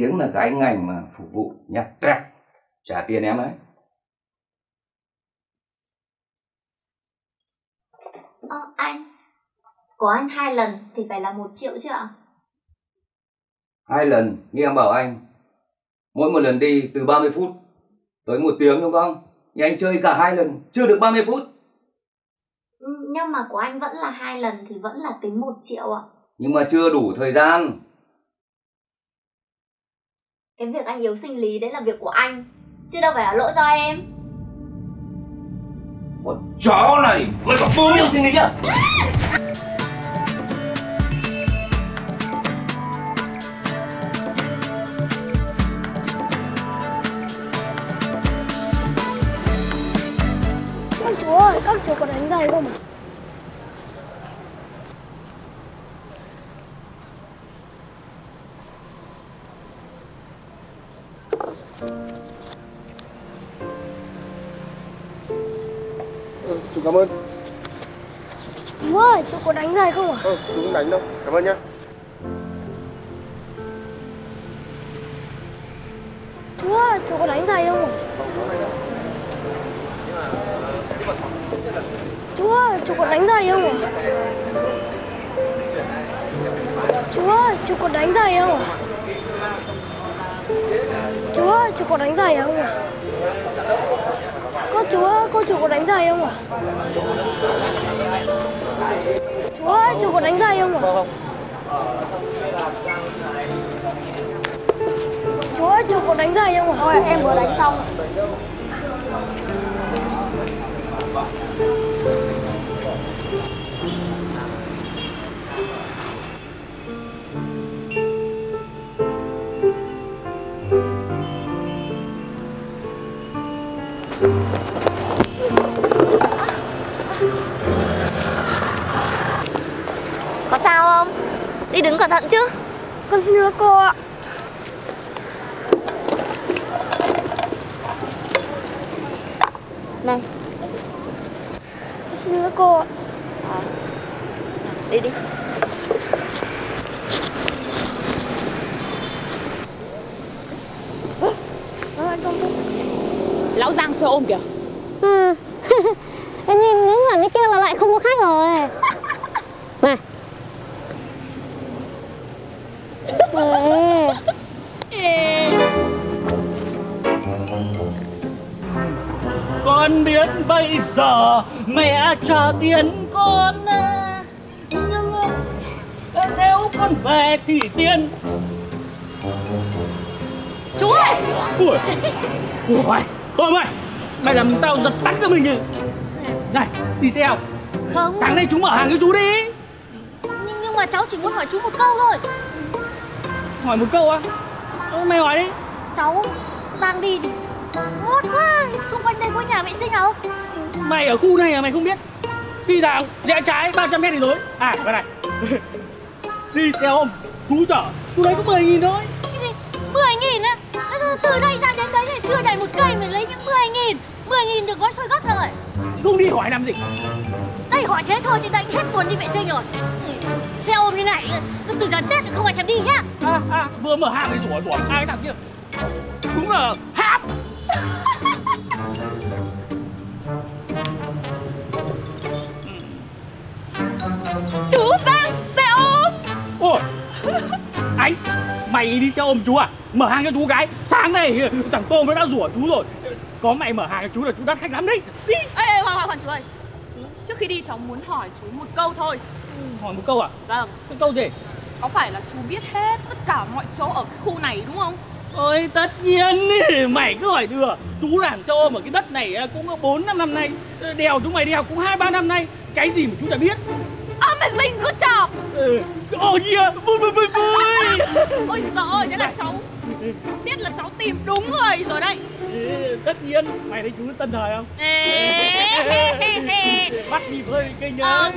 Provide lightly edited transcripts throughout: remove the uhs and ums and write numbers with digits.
tiếng là cái ngành mà phục vụ nhặt tẹt trả tiền em ấy. Anh của anh 2 lần thì phải là 1 triệu chứ ạ? 2 lần như em bảo anh, mỗi một lần đi từ 30 phút tới 1 tiếng đúng không? Nhưng anh chơi cả 2 lần chưa được 30 phút. Nhưng mà của anh vẫn là 2 lần thì vẫn là tính 1 triệu ạ. Nhưng mà chưa đủ thời gian. Cái việc anh yếu sinh lý đấy là việc của anh, chứ đâu phải là lỗi do em. Con chó này với cả bố yếu sinh lý à? Con chú ơi, các chú có đánh giày không ạ? Chú cảm ơn. Chú ơi, chú có đánh giày không ạ? Chú không đánh đâu, cảm ơn nhá. Chú ơi, chú có đánh giày không ạ? Không, không đánh đâu. Chú ơi, chú có đánh giày không ạ? Chú ơi, chú có đánh giày không ạ? Chú ơi, chú có đánh giày không ạ? Chú ơi, cô chú có đánh giày không ạ? Chú ơi, chú có đánh giày không ạ? Chú ơi, chú có đánh giày không ạ? Thôi, em vừa đánh xong. Có sao không? Đi đứng cẩn thận chứ. Con xin lỗi cô ạ. Này, con xin lỗi cô ạ. Đi đi. Lão Giang xe ôm kìa. Ừ. Em nhìn những lần đi kia là lại không có khách rồi. Này. Con biết bây giờ mẹ trả tiền con, nhưng nếu con về thì tiền. Chú ơi. Ui. Ui. Tôm ơi, mày làm tao giật tắt cho mình nhỉ? Này, đi xe không? Không. Sáng nay chú mở hàng cho chú đi. Nhưng mà cháu chỉ muốn hỏi chú một câu thôi. Hỏi một câu á? À? Mày hỏi đi. Cháu đang đi ngót quá, xung quanh đây có nhà vệ sinh không? Mày ở khu này à mày không biết? Đi ra rẽ trái 300 mét thì lối. À, bên này. Đi xe ôm, chú chở, chú đấy có 10.000 thôi. Cái gì? 10.000 á? Từ đây ra đến đấy thì chưa đầy 1 cây mình lấy những 10.000. 10.000 được gói xôi gất rồi. Không đi hỏi làm gì? Đây hỏi thế thôi thì đã hết buồn đi vệ sinh rồi. Xe ôm như này, từ gần Tết thì không phải thèm đi nhá. Vừa mở hàng thì rủa ai cái thằng kia. Đúng là hãm. Chú Giang xe ôm. Ôi, anh, mày đi xe ôm chú à? Mở hàng cho chú gái, sáng nay thằng Tôm nó đã rủa chú rồi. Có mày mở hàng cho chú là chú đắt khách lắm đấy. Đi. Ê, khoan chú ơi. Trước khi đi cháu muốn hỏi chú một câu thôi. Hỏi một câu à? Vâng. Cái câu gì? Có phải là chú biết hết tất cả mọi chỗ ở cái khu này đúng không? Ôi tất nhiên, mày cứ hỏi thừa. Chú làm xe ôm ở cái đất này cũng 4-5 năm nay. Đèo chúng mày đèo cũng 2-3 năm nay. Cái gì mà chú đã biết? Amazing, good job. Ồ yeah, vui. Ôi giời ơi, thế là cháu biết là cháu tìm đúng người rồi đấy. Tất nhiên, mày thấy chú tân thời không? Bắt đi phơi cây nhớ. Ok,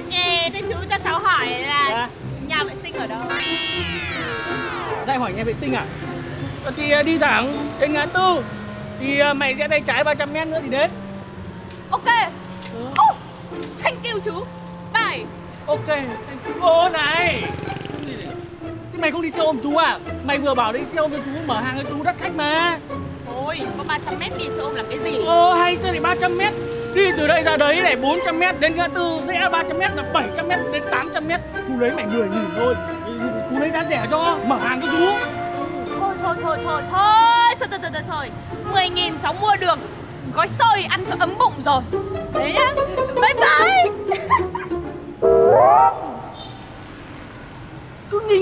thế chú cho cháu hỏi là nhà vệ sinh ở đâu? Lại hỏi nhà vệ sinh à? Thì đi thẳng đến ngã tư, thì mày sẽ tay trái 300 mét nữa thì đến. Ok. Oh, thank you chú. Bye. Ok, thank you. Ô này. Thế mày không đi xe ôm chú à? Mày vừa bảo đi xe ôm cho chú mở hàng cho chú đắt khách mà. Thôi, có 300 m đi xe ôm làm cái gì? Hay sao lại 300 m? Đi từ đây ra đấy này 400 m, đến ngã tư rẽ 300 m là 700 m, đến 800 m. Chú lấy mày 10.000 thôi. Chú lấy giá rẻ cho, mở hàng cho chú. Thôi 10.000 cháu mua được gói xôi ăn cho ấm bụng rồi. Đấy nhá, bye bye. Cứ nghi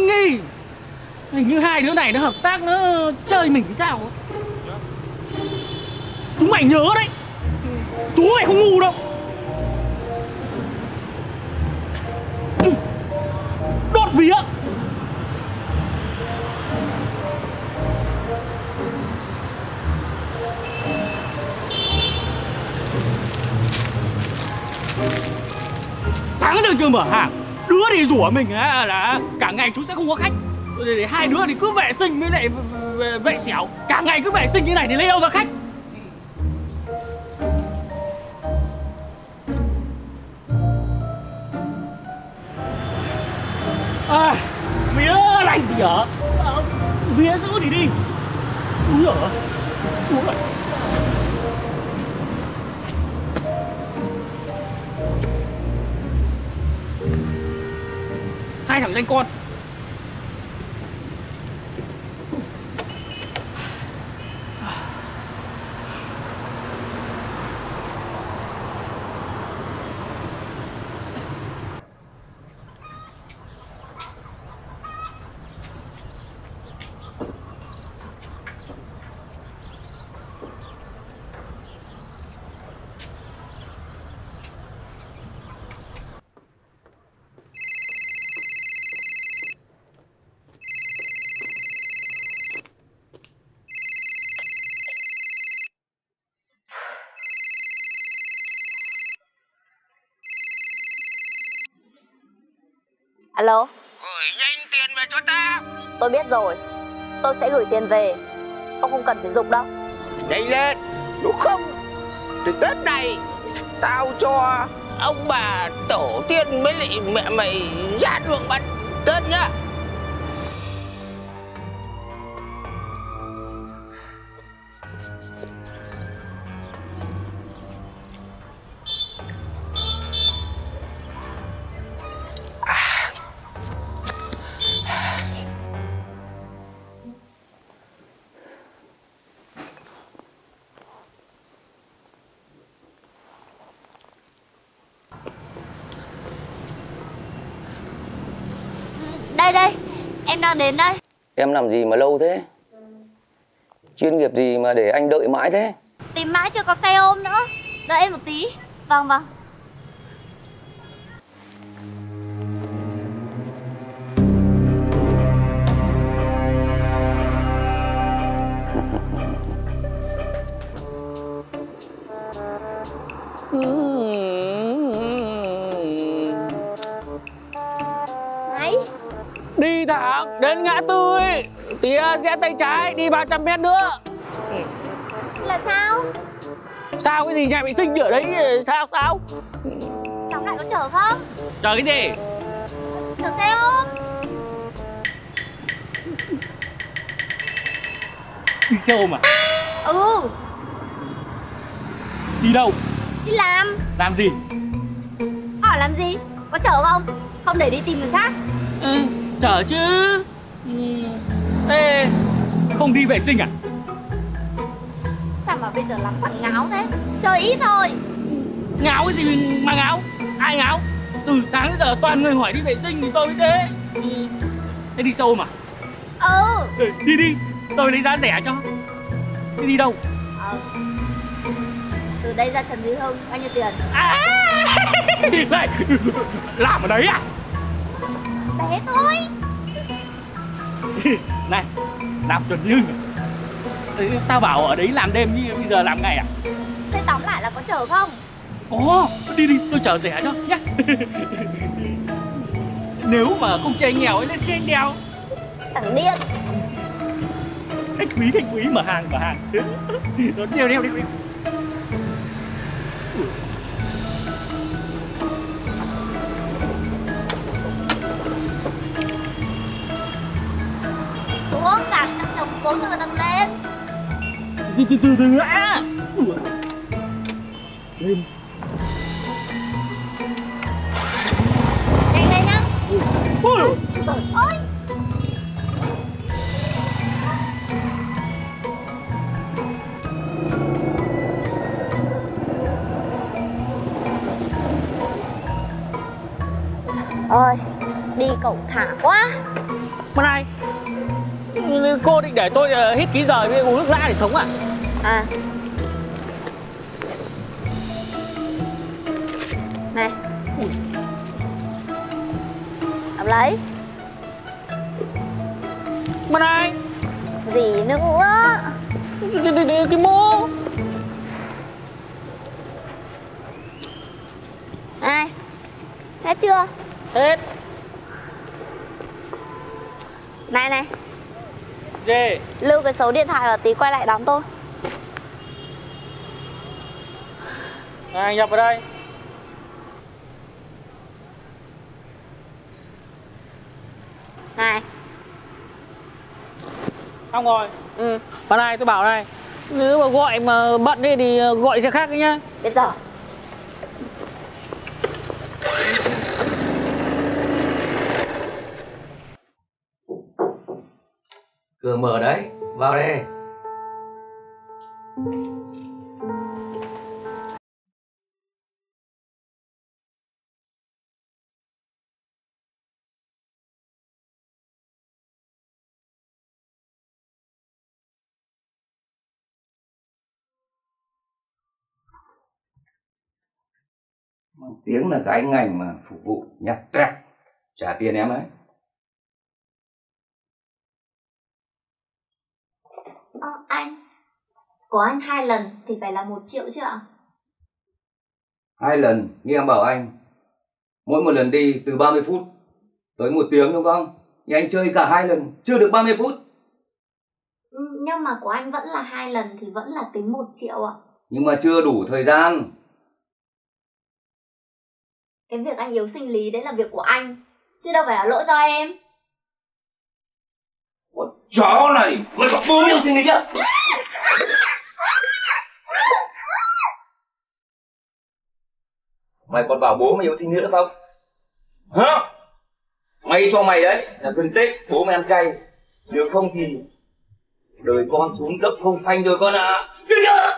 hình như hai đứa này nó hợp tác, nó chơi mình cái sao á. Chúng mày nhớ đấy, chú mày không ngu đâu. Đốt vía. Sáng giờ chưa mở hàng, đứa thì rủa mình là cả ngày chú sẽ không có khách. Rồi hai đứa thì cứ vệ sinh với lại vệ xẻo. Cả ngày cứ vệ sinh như này thì lấy đâu ra khách. Vía lành thì ở, vía giữ thì đi. Úi giời, úi giời. Hai thằng danh con. Alo. Gửi nhanh tiền về cho ta. Tôi biết rồi, tôi sẽ gửi tiền về. Ông không cần phải dùng đâu. Nhanh lên, đúng không? Từ Tết này tao cho ông bà tổ tiên mới lại mẹ mày ra đường bắn Tết nhá. Đây, em đang đến đây. Em làm gì mà lâu thế? Chuyên nghiệp gì mà để anh đợi mãi thế? Tìm mãi chưa có xe ôm nữa. Đợi em một tí. Vâng. Đi thẳng đến ngã tư ấy, tía rẽ tay trái đi 300 m nữa. Là sao? Sao cái gì, nhà vệ sinh ở đấy sao? Cháu lại có chở không? Chở cái gì? Chở xe ôm. Đi xe ôm à? Ừ. Đi đâu? Đi làm. Làm gì? Hỏi làm gì? Có chở không? Không để đi tìm người khác. Ừ. Chở chứ. Ê, không đi vệ sinh à? Sao mà bây giờ làm thằng ngáo thế? Chơi ít thôi. Ngáo cái gì mà ngáo? Ai ngáo? Từ sáng đến giờ toàn người hỏi đi vệ sinh thì tôi mới thế. Thế đi xe ôm à? Ừ. Đi, tôi lấy giá rẻ cho. Thế đi đâu? Từ đây ra Trần Duy Hưng, bao nhiêu tiền? Làm ở đấy à? Bé thôi. Này, làm Chuẩn Dương à? Tao bảo ở đấy làm đêm như bây giờ làm ngày à? Thế tóm lại là có chở không? Có, đi, tôi chở rẻ cho nhá. Nếu mà không chơi nghèo ấy lên xe anh đeo. Thằng điên. Khách quý, mở hàng. Nó đeo. Từ á. Lên. Nhanh lên nhá. Ôi. Ôi. Ôi, đi cậu thả quá. Mà này, cô định để tôi hít ký giờ với uống nước lã để sống à? À. Này. Cầm lấy. Mà này. Gì nữa? Cái mũ. Này. Hết chưa? Hết. Này này. Gì? Lưu cái số điện thoại và tí quay lại đón tôi. Này, anh nhập vào đây. Này. Xong rồi. Ừ. Và này tôi bảo này, nếu mà gọi mà bận đi thì gọi xe khác đi nhá. Biết rồi. Cửa mở đấy, vào đi. Một tiếng là cái ngành mà phục vụ nhặt trẹt, trả tiền em đấy. Anh, của anh 2 lần thì phải là 1 triệu chứ ạ? 2 lần, như em bảo anh, mỗi một lần đi từ 30 phút tới 1 tiếng đúng không? Nhưng anh chơi cả 2 lần, chưa được 30 phút. Nhưng mà của anh vẫn là 2 lần thì vẫn là tính 1 triệu ạ. Nhưng mà chưa đủ thời gian. Cái việc anh yếu sinh lý đấy là việc của anh, chứ đâu phải là lỗi do em. Chó này, mày bảo bố yêu sinh lý chứ? Mày còn bảo bố mày yêu sinh nữa không? Hả? Mày cho mày đấy là phân tích, bố mày ăn chay. Nếu không thì đời con xuống cấp không phanh rồi con ạ. À. Được chưa?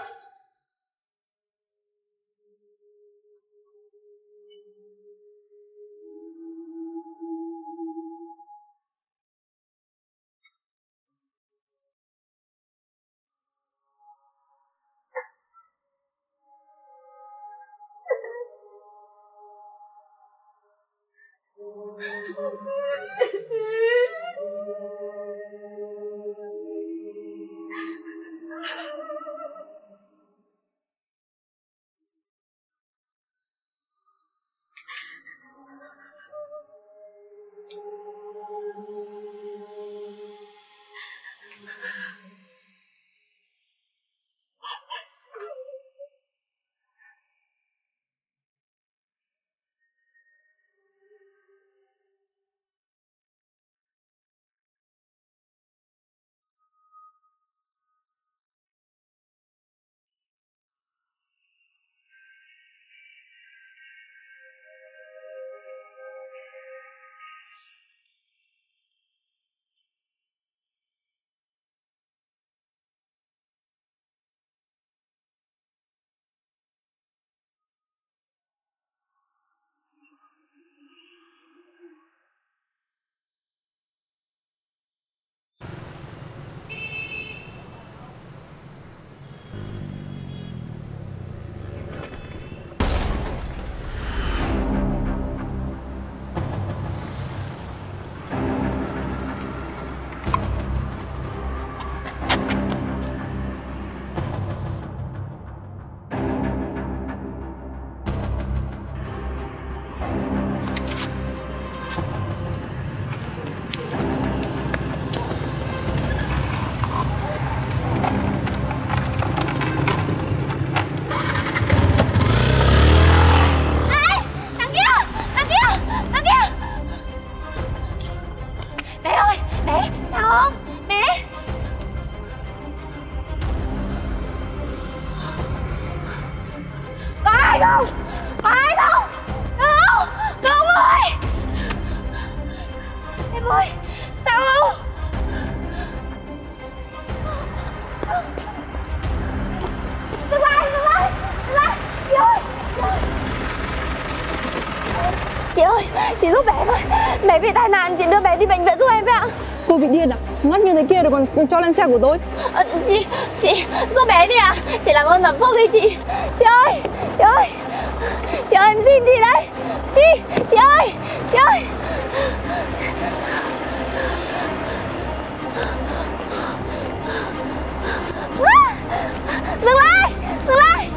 Chị ơi, chị giúp bé thôi. Bé bị tai nạn, chị đưa bé đi bệnh viện giúp em với ạ. Tôi bị điên à? Ngất như thế kia rồi còn cho lên xe của tôi. Chị giúp bé đi ạ. À? Chị làm ơn làm thuốc đi chị. Chị ơi, chị ơi. Chị ơi, em xin chị đấy. Chị ơi, chị ơi. À, dừng lại, dừng lại.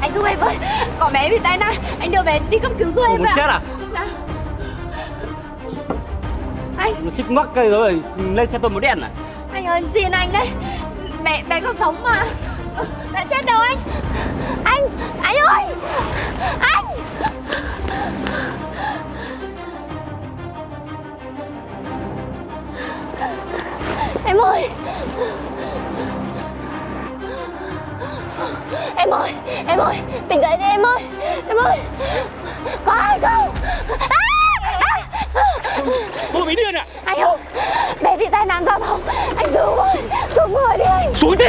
Anh giúp em ơi, có bé bị tai nạn, anh đưa bé đi cấp cứu giúp em ạ. Chết à? Dạ. Anh. Nó chích mắc cây rồi, lên xe tôi một đèn à? Anh ơi, xin anh đấy, bé còn sống mà, đã chết đâu anh. Anh ơi, anh. Em ơi. Em ơi, tỉnh dậy đi em ơi. Em ơi. Có ai không? Tôi bị điên à? Anh ơi, bé bị tai nạn giao thông. Anh cứu ơi, cứu người đi anh. Xuống đi.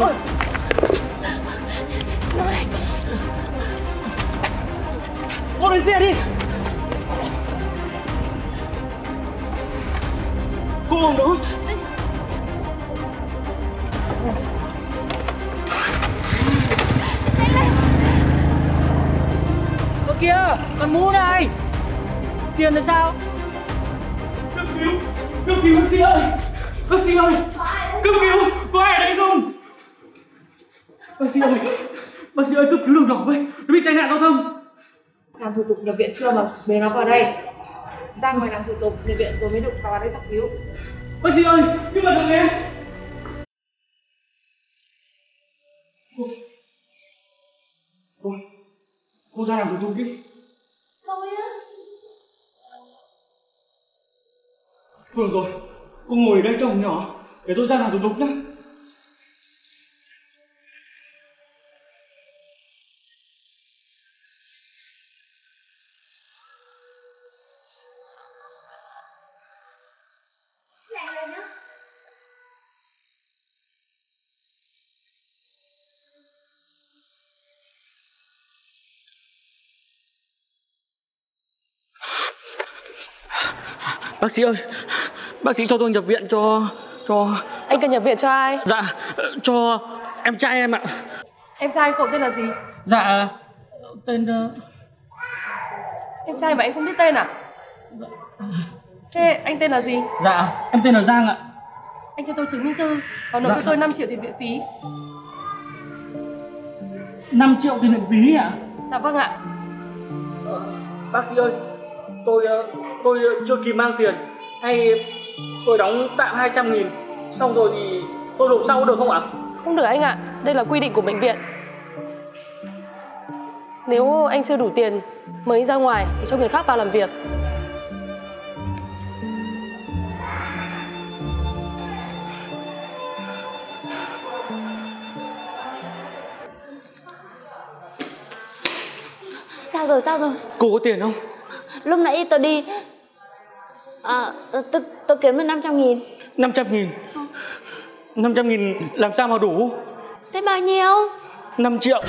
Ôi. Ôi, lên xe đi. Cô nữa. Cô kia, con mũ này. Tiền là sao? Cấp cứu bác sĩ ơi. Bác sĩ ơi. Cấp cứu, có ai đấy không? Bác sĩ ơi. Bác sĩ ơi, cấp cứu đồng đỏ với. Nó bị tai nạn giao thông. Làm thủ tục nhập viện chưa mà bế nó vào đây. Đang ngồi làm thủ tục nhập viện rồi mới đụng vào đây cấp cứu. Bác sĩ ơi, cứu vào thằng bé. Cô ra làm thủ tục đi. Thôi á. Thôi được rồi, cô ngồi ở đây cho hồng nhỏ. Để tôi ra làm thủ tục nhá. Bác sĩ ơi, bác sĩ cho tôi nhập viện cho... Anh cần nhập viện cho ai? Dạ, cho em trai em ạ. Em trai cậu tên là gì? Dạ, tên... Em trai mà anh không biết tên à? Dạ. Thế anh tên là gì? Dạ, em tên là Giang ạ. Anh cho tôi chứng minh thư, và nộp dạ. Cho tôi 5 triệu tiền viện phí. 5 triệu tiền viện phí ạ? Dạ vâng ạ. Bác sĩ ơi, tôi chưa kịp mang tiền, hay tôi đóng tạm 200.000 xong rồi thì tôi nộp sau được không ạ? Không được anh ạ, đây là quy định của bệnh viện. Nếu anh chưa đủ tiền mới ra ngoài thì cho người khác vào làm việc. Sao rồi? Cô có tiền không? Lúc nãy tôi đi tôi kiếm được 500.000. 500.000? 500.000 làm sao mà đủ? Thế bao nhiêu? 5 triệu.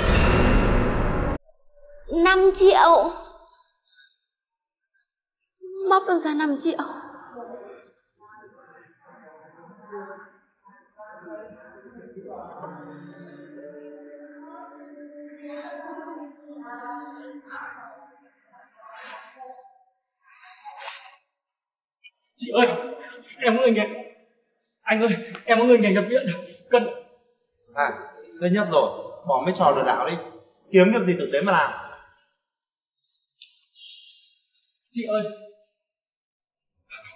5 triệu? Móc được ra 5 triệu. Chị ơi, em có người nhà. Anh ơi, em có người nhà nhập viện. Cần. À, thứ nhất rồi, bỏ mấy trò lừa đảo đi. Kiếm được gì thực tế mà làm. Chị ơi.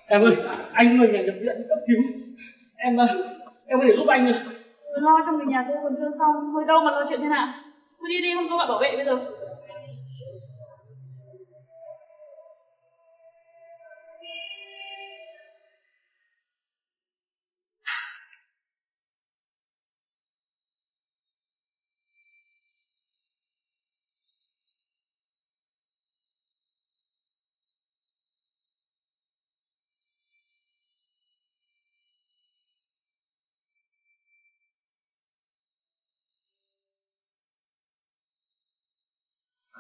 Em ơi, anh người nhà nhập viện cấp cứu. Em có thể giúp anh được. Lo trong người nhà tôi còn chưa xong, thôi đâu mà lo chuyện thế nào. Thôi đi, không có bạn bảo vệ bây giờ.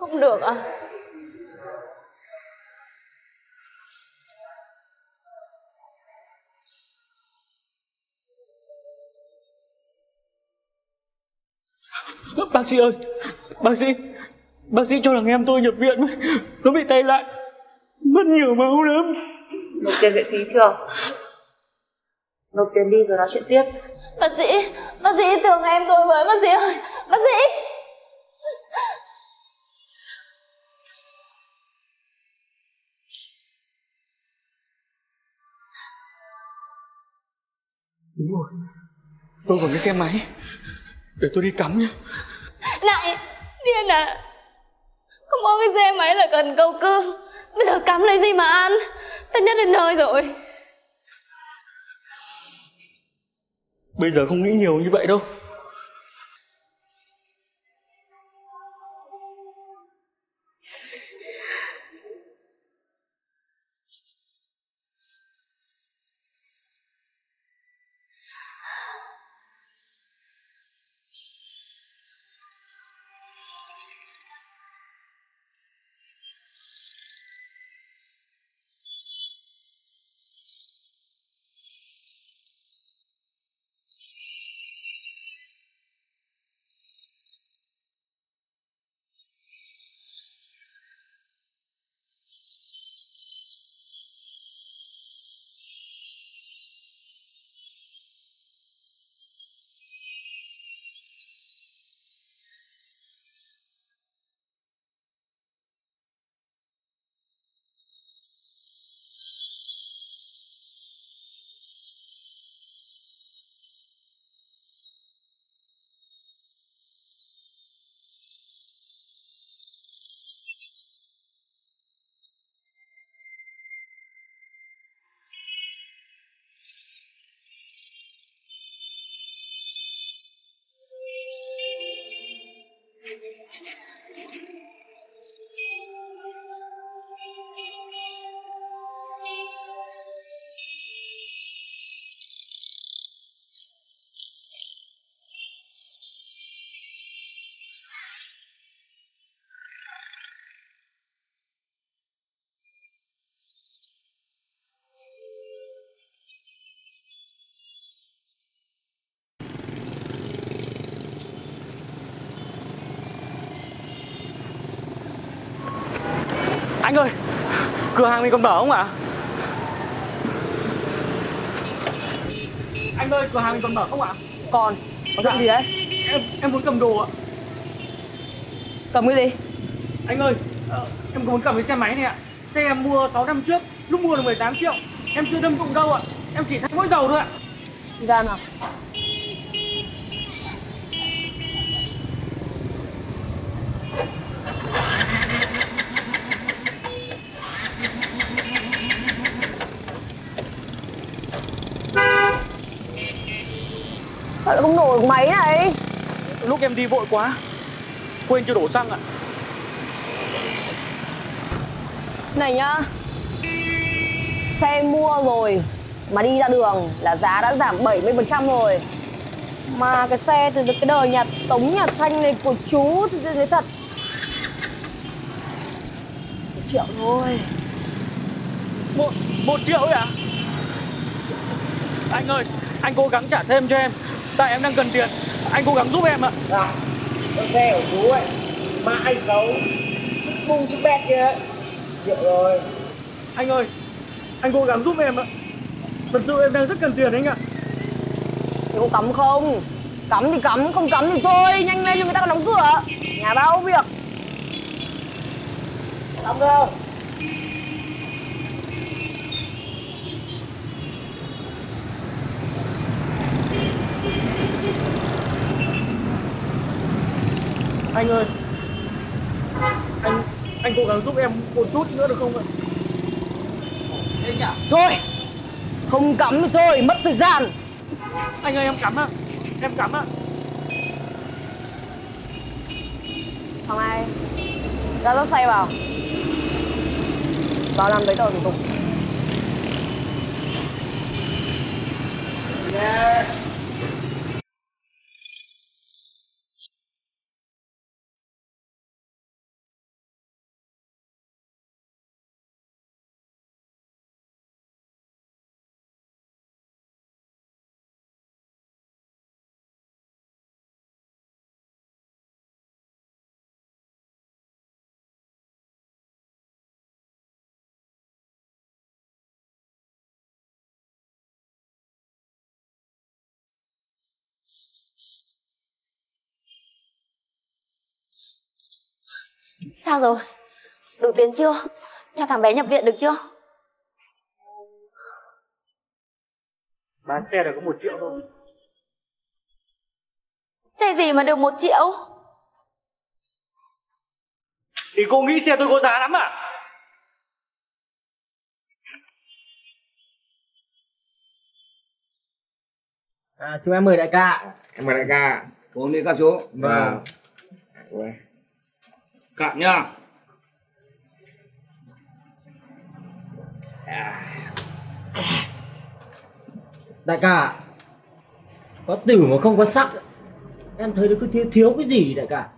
Không được ạ. Bác sĩ ơi, bác sĩ cho thằng em tôi nhập viện, nó bị tay lại, mất nhiều máu lắm. Nộp tiền viện phí chưa? Nộp tiền đi rồi nói chuyện tiếp. Bác sĩ tưởng em tôi với, bác sĩ ơi, bác sĩ. Đúng rồi, tôi còn cái xe máy, để tôi đi cắm nhé. Này, điên à, không có cái xe máy là cần câu cơm, bây giờ cắm lấy gì mà ăn, tất nhất đến nơi rồi. Bây giờ không nghĩ nhiều như vậy đâu. Anh ơi, cửa hàng mình còn mở không ạ? Anh ơi, cửa hàng mình còn mở không ạ? Còn, có chuyện gì đấy? Em muốn cầm đồ ạ. Cầm cái gì? Anh ơi, em muốn cầm cái xe máy này ạ. Xe em mua 6 năm trước, lúc mua là 18 triệu. Em chưa đâm đụng đâu ạ, em chỉ thay mỗi dầu thôi ạ. Ra nào. Sao lại không nổ được máy này? Lúc em đi vội quá, quên chưa đổ xăng ạ. Này nhá, xe mua rồi mà đi ra đường là giá đã giảm 70% rồi. Mà cái xe từ cái đời nhà Tống, nhà Thanh này của chú thì thế thật. 1 triệu thôi. Một triệu ấy à? Anh ơi, anh cố gắng trả thêm cho em, tại em đang cần tiền. Anh cố gắng giúp em ạ. À, con xe của chú ấy mãi xấu, sức bung sức bét kia ấy. 1 triệu rồi. Anh ơi, anh cố gắng giúp em ạ. Thật sự em đang rất cần tiền anh ạ. Thì có cắm không? Cắm thì cắm, không cắm thì thôi. Nhanh lên cho người ta còn đóng cửa. Nhà bao việc. Cắm đâu? Anh ơi, anh cố gắng giúp em một chút nữa được không ạ? Thôi, không cắm thì thôi, mất thời gian. Anh ơi, em cắm ạ, em cắm ạ. Thằng này, ra dốc xe vào. Vào làm giấy tờ thủ tục. Yeah. Sao rồi? Đủ tiền chưa? Cho thằng bé nhập viện được chưa? Bán xe được có 1 triệu thôi. Xe gì mà được 1 triệu? Thì cô nghĩ xe tôi có giá lắm à? À, chúng em mời đại ca. Em mời đại ca. Cô đi các chú. Vâng. Cạn nhá. Đại ca, có tử mà không có sắc. Em thấy nó cứ thiếu cái gì đại ca.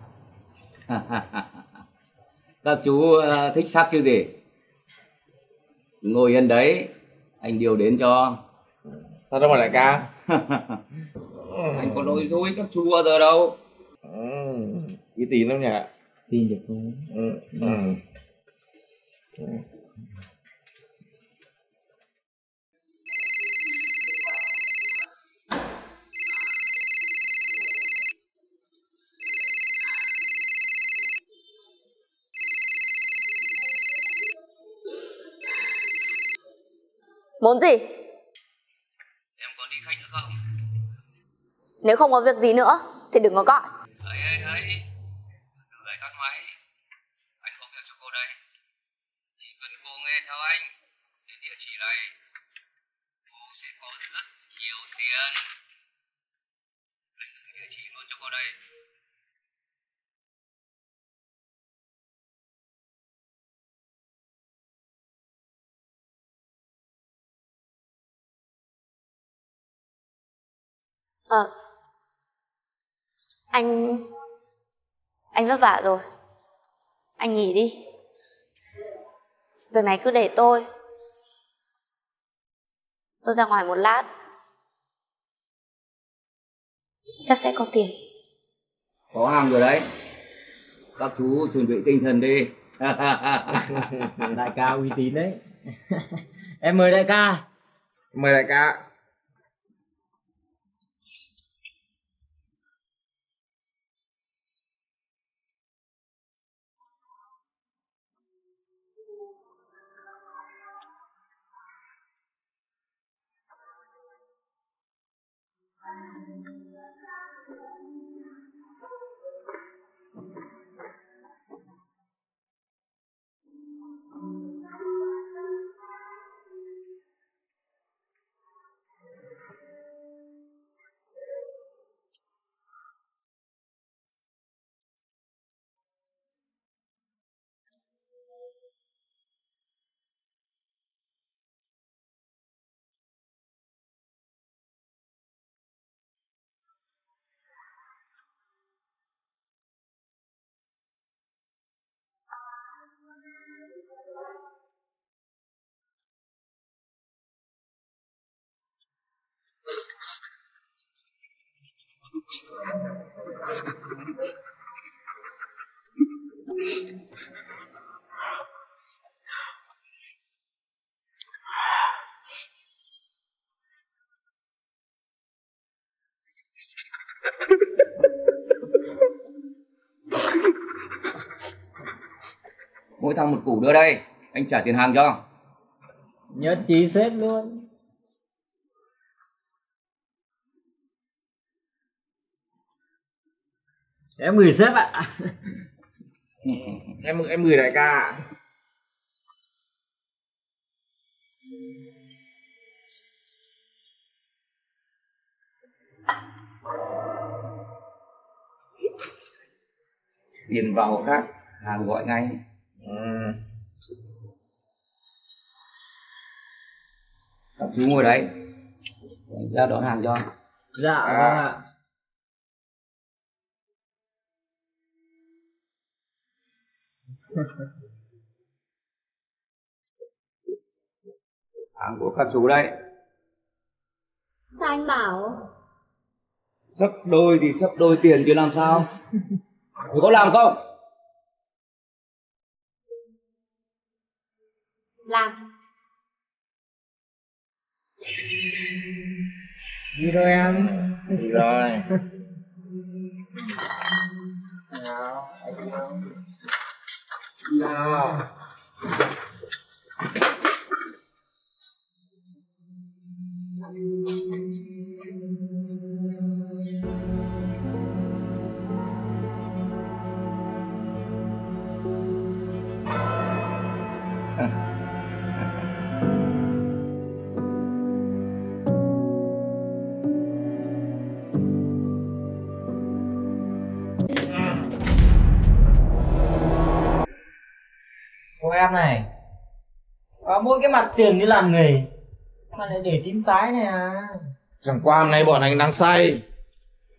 Các chú thích sắc chứ gì. Ngồi yên đấy, anh điều đến cho. Sao đâu mà đại ca. Anh có lỗi dối các chú bao giờ đâu. Cái tin đâu nhỉ? Tin được không? Muốn gì? Em còn đi khách nữa không? Nếu không có việc gì nữa thì đừng có gọi. Ấy, người tắt máy. Anh có việc cho cô đây. Chỉ cần cô nghe theo anh đến địa chỉ này, cô sẽ có rất nhiều tiền. Anh gửi địa chỉ luôn cho cô đây. Anh vất vả rồi. Anh nghỉ đi. Việc này cứ để tôi. Tôi ra ngoài một lát, chắc sẽ có tiền. Có hàng rồi đấy. Các chú chuẩn bị tinh thần đi. Đại ca uy tín đấy. Em mời đại ca. Mời đại ca. Mỗi thằng 1 củ đưa đây, anh trả tiền hàng cho. Nhất trí xếp luôn. Em gửi sếp ạ. Em gửi đại ca. Tiền vào khác, hàng gọi ngay. Các chú ngồi đấy, anh ra đón hàng cho. Dạ vâng ạ. Hàng của các chú đây. Sao anh bảo sắp đôi thì sắp đôi tiền chứ làm sao? Thì có làm không? Làm. Đi rồi em. Đi rồi. Nào, anh Yeah. Em này có mỗi cái mặt tiền đi làm nghề mà lại để tím tái này à. Chẳng qua hôm nay bọn anh đang say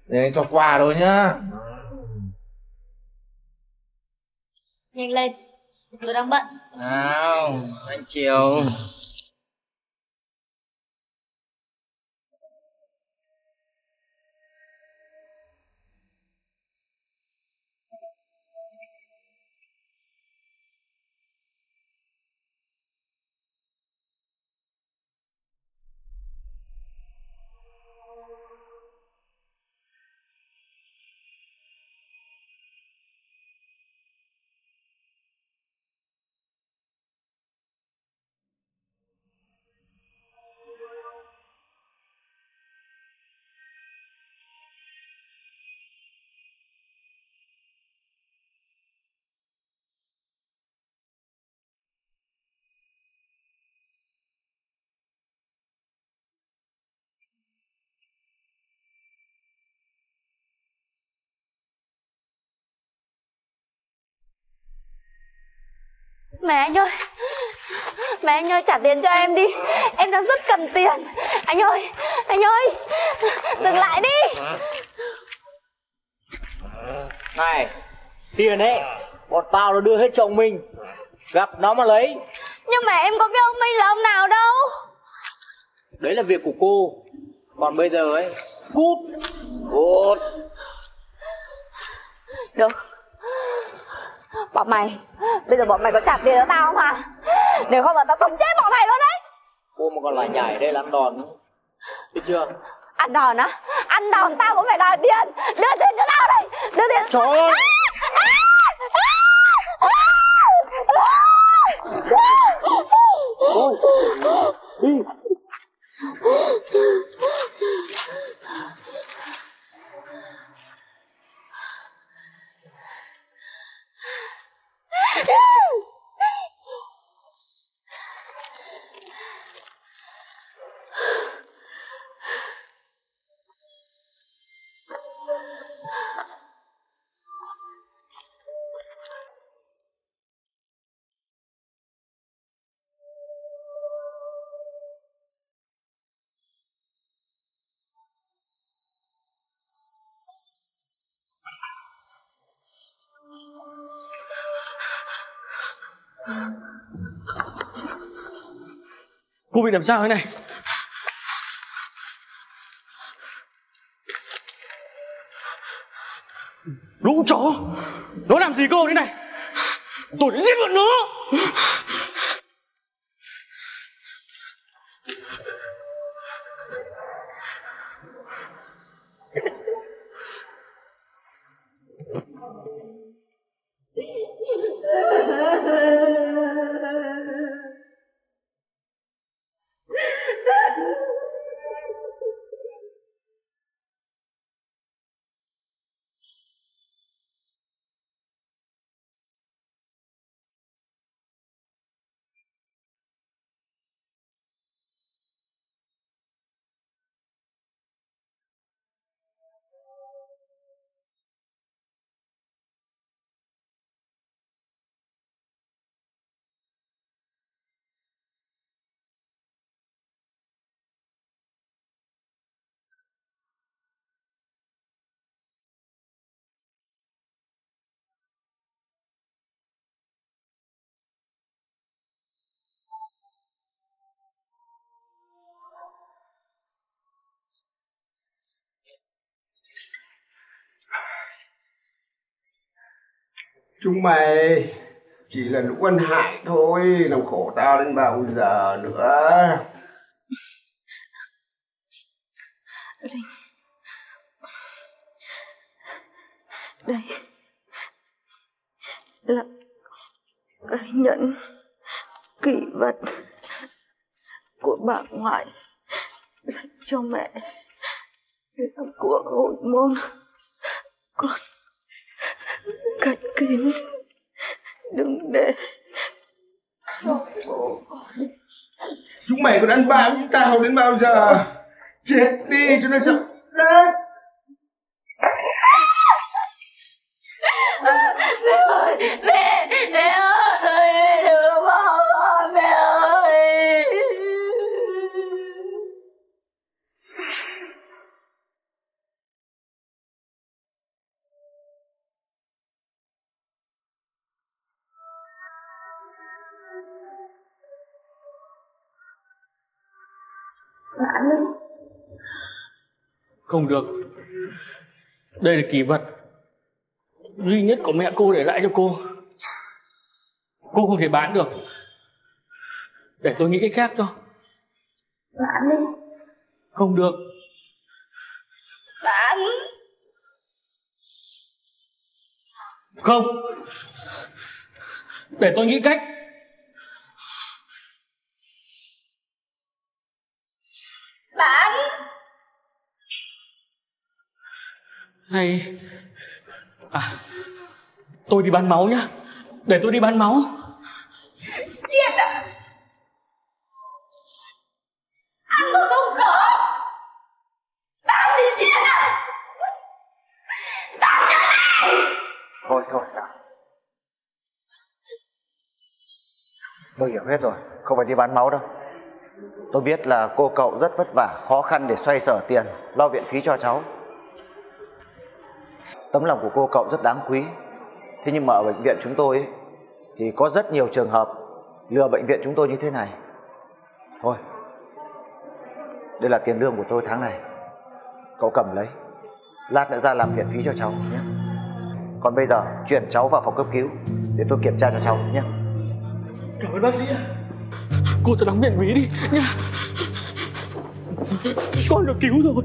để cho quà thôi nhá. Nhanh lên, tôi đang bận. Nào anh chiều. Mẹ anh ơi, trả tiền cho em đi. Em đang rất cần tiền. Anh ơi, dừng lại đi. Này, tiền ấy, bọn tao nó đưa hết cho ông Minh. Gặp nó mà lấy. Nhưng mà em có biết ông Minh là ông nào đâu. Đấy là việc của cô. Còn bây giờ ấy, cút. Cút. Được. Bọn mày, bây giờ bọn mày có trả tiền cho tao không hả? Nếu không bọn tao tống chết bọn mày luôn đấy. Cô mà còn lại nhảy ở đây là ăn đòn. Biết chưa? Ăn đòn á? Ăn đòn tao cũng phải đòi tiền. Đưa tiền cho tao đây. Đưa tiền cho tao. Đi. Cô bị làm sao thế này? Lũ chó, nó làm gì cô thế này? Tôi đã giết bọn nó. Chúng mày chỉ là lũ quân hại thôi, làm khổ tao đến bao giờ nữa. Đây là cái nhẫn kỷ vật của bà ngoại dành cho mẹ là của hội môn. Con cẩn kín, đừng để cho bố con. Chúng mày còn ăn bám chúng tao đến bao giờ? Chết đi cho nó sợ đấy. Mẹ ơi, mẹ ơi, đừng bỏ con mẹ ơi. Mãn Linh, không được. Đây là kỷ vật duy nhất của mẹ cô để lại cho cô. Cô không thể bán được. Để tôi nghĩ cái khác cho. Mãn Linh, không được. Mãn, không. Để tôi nghĩ cách. Bạn hay tôi đi bán máu nhá. Để tôi đi bán máu. Điên à? Ăn tôi không có. Bạn đi điên à? Bạn ra đây. Thôi thôi nào. Tôi hiểu hết rồi. Không phải đi bán máu đâu. Tôi biết là cô cậu rất vất vả, khó khăn để xoay sở tiền, lo viện phí cho cháu. Tấm lòng của cô cậu rất đáng quý. Thế nhưng mà ở bệnh viện chúng tôi ấy, thì có rất nhiều trường hợp lừa bệnh viện chúng tôi như thế này. Thôi, đây là tiền lương của tôi tháng này. Cậu cầm lấy, lát nữa ra làm viện phí cho cháu nhé. Còn bây giờ chuyển cháu vào phòng cấp cứu để tôi kiểm tra cho cháu nhé. Cảm ơn bác sĩ ạ. Cô cho đóng viện phí đi nha. Con được cứu rồi.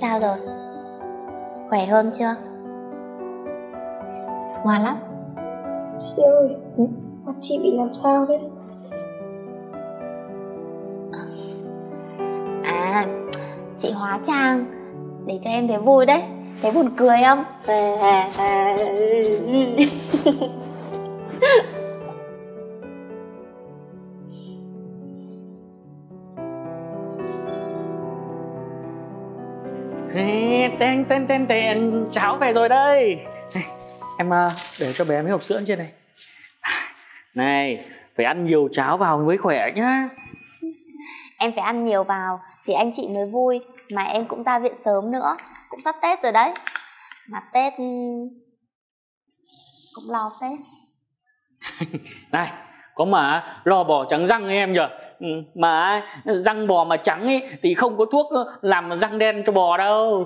Sao rồi? Khỏe hơn chưa? Ngoan lắm. Chị ơi, mặt chị bị làm sao đấy? À, chị hóa trang để cho em thấy vui đấy. Thấy buồn cười không? Tên tên tên tên cháu về rồi đây. Này, em để cho bé mấy hộp sữa trên này. Này, phải ăn nhiều cháo vào mới khỏe nhá. Em phải ăn nhiều vào thì anh chị mới vui. Mà em cũng ra viện sớm nữa, cũng sắp Tết rồi đấy. Mà Tết cũng lo Tết. Này, có mà lo bò trắng răng ấy em nhỉ. Mà răng bò mà trắng ấy thì không có thuốc làm răng đen cho bò đâu.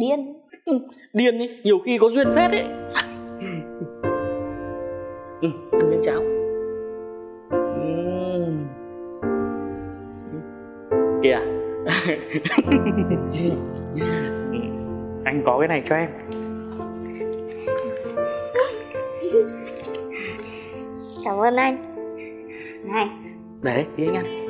Điên. Điên ấy, nhiều khi có duyên phết ấy. Ăn miếng cháo. Kìa. Anh có cái này cho em. Cảm ơn anh. Này, để đi anh ăn.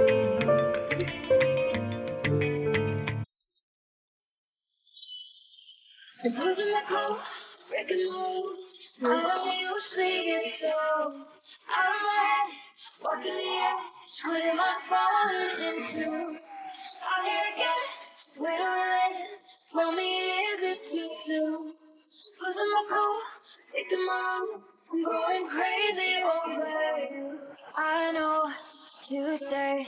I know You say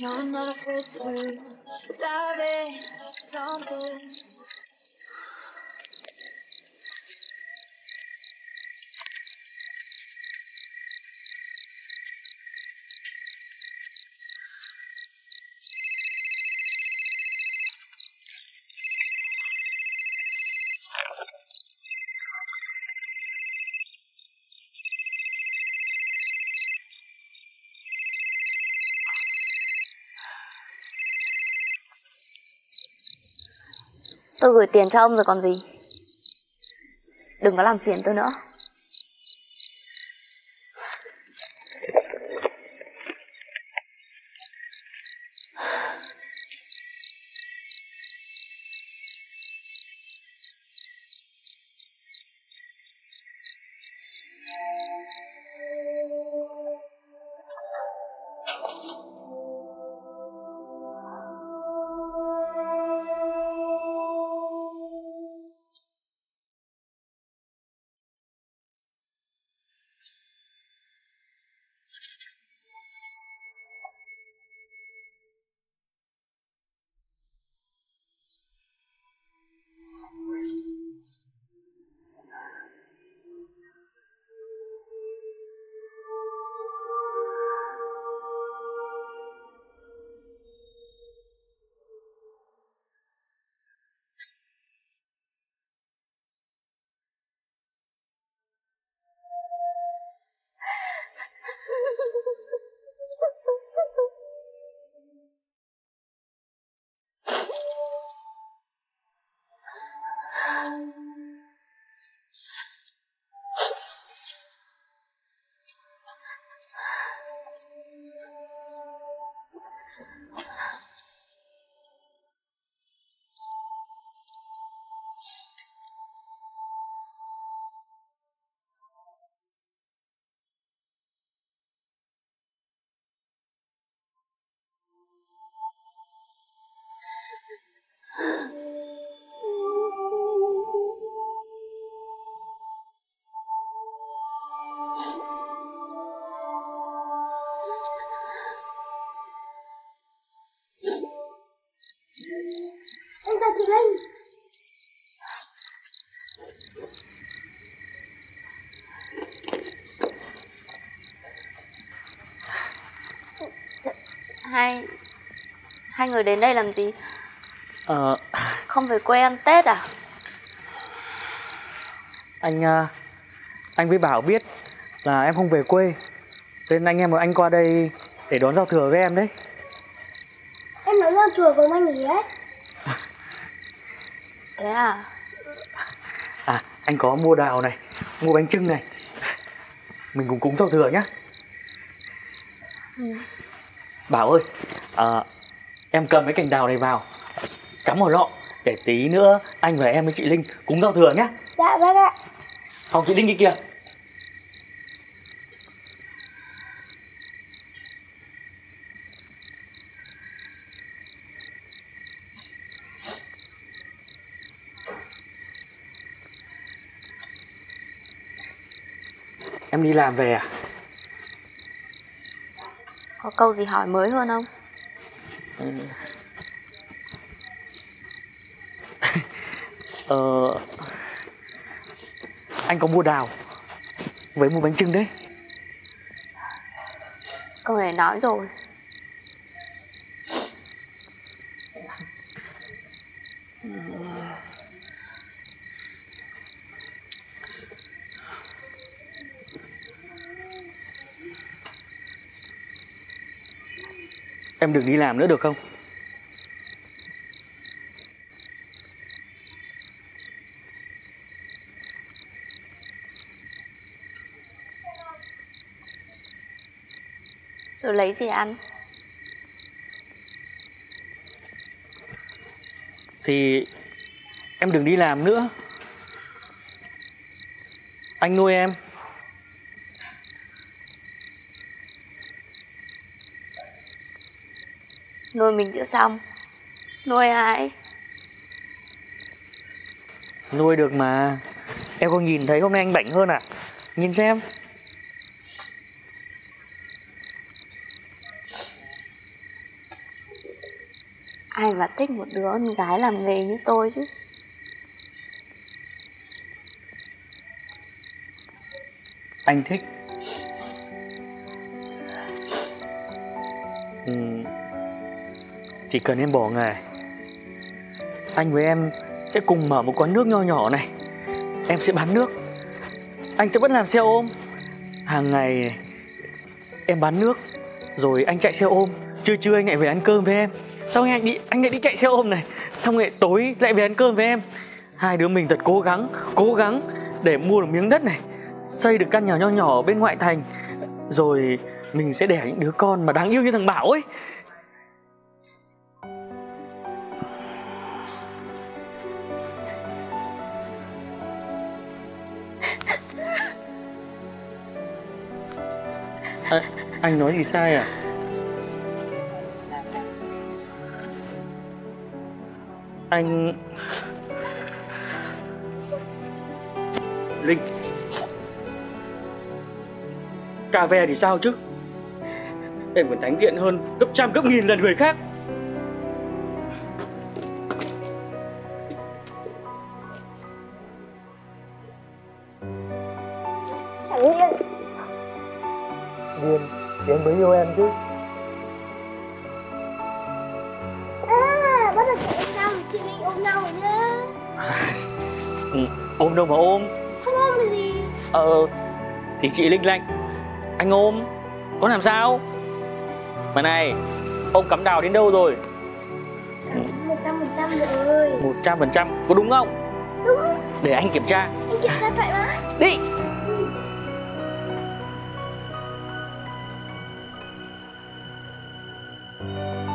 you're not afraid to dive into something. Tôi gửi tiền cho ông rồi còn gì. Đừng có làm phiền tôi nữa. Em chào chị Linh. Hai người đến đây làm gì? Không về quê ăn Tết à? Anh với Bảo biết là em không về quê nên anh em mời anh qua đây để đón giao thừa với em đấy. Em nói giao thừa cùng anh nghỉ đấy. Thế à? À, anh có mua đào này, mua bánh chưng này. Mình cùng cúng giao thừa nhá. Bảo ơi, em cầm cái cành đào này vào, cắm vào lọ, để tí nữa anh và em với chị Linh cúng giao thừa nhá. Dạ bác ạ. Phòng chị Linh đi kìa. Em đi làm về à? Có câu gì hỏi mới hơn không? Anh có mua đào với mua bánh chưng đấy. Câu này nói rồi. Em đừng đi làm nữa được không? Tôi lấy gì ăn? Thì em đừng đi làm nữa. Anh nuôi em. Nuôi mình chữa xong. Nuôi ai? Nuôi được mà. Em có nhìn thấy hôm nay anh bệnh hơn à? Nhìn xem. là thích một đứa con gái làm nghề như tôi chứ. Anh thích. Chỉ cần em bỏ nghề, anh với em sẽ cùng mở một quán nước nho nhỏ này. Em sẽ bán nước, anh sẽ vẫn làm xe ôm. Hàng ngày em bán nước, rồi anh chạy xe ôm. Trưa anh lại về ăn cơm với em. Xong anh lại đi chạy xe ôm này. Xong lại tối lại về ăn cơm với em. Hai đứa mình thật cố gắng để mua được miếng đất này, xây được căn nhà nho nhỏ bên ngoại thành. Rồi mình sẽ đẻ những đứa con mà đáng yêu như thằng Bảo ấy. À, anh nói gì sai à? Anh... Linh... Cà ve thì sao chứ? Em còn thánh thiện hơn gấp trăm gấp nghìn lần người khác. Nguyên thì anh mới yêu em chứ. À, bắt đầu chạy sao mà chị Linh ôm nhau rồi nhá. Ôm đâu mà ôm. Không ôm thì gì? Thì chị Linh lạnh, anh ôm có làm sao? Mà này, ông cắm đào đến đâu rồi? 100% rồi. 100% có đúng không? Đúng. Để anh kiểm tra. Anh kiểm tra vậy mà. Đi. Thank you.